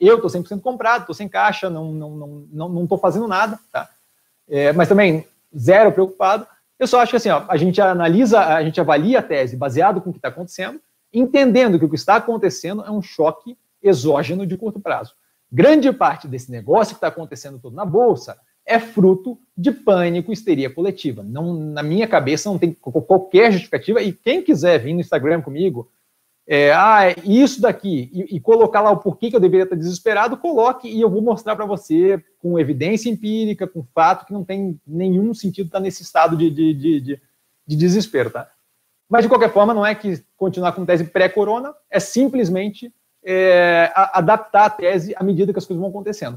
Eu estou 100% comprado, estou sem caixa, não estou fazendo nada, tá? Mas também zero preocupado. Eu só acho que assim, ó, a gente analisa, a gente avalia a tese baseado com o que está acontecendo, entendendo que o que está acontecendo é um choque exógeno de curto prazo. Grande parte desse negócio que está acontecendo todo na Bolsa é fruto de pânico, histeria coletiva. Não, na minha cabeça não tem qualquer justificativa, e quem quiser vir no Instagram comigo, isso daqui, e colocar lá o porquê que eu deveria estar desesperado, coloque, e eu vou mostrar para você com evidência empírica, com fato, que não tem nenhum sentido estar nesse estado de desespero, tá? Mas, de qualquer forma, não é que continuar com tese pré-corona, é simplesmente adaptar a tese à medida que as coisas vão acontecendo.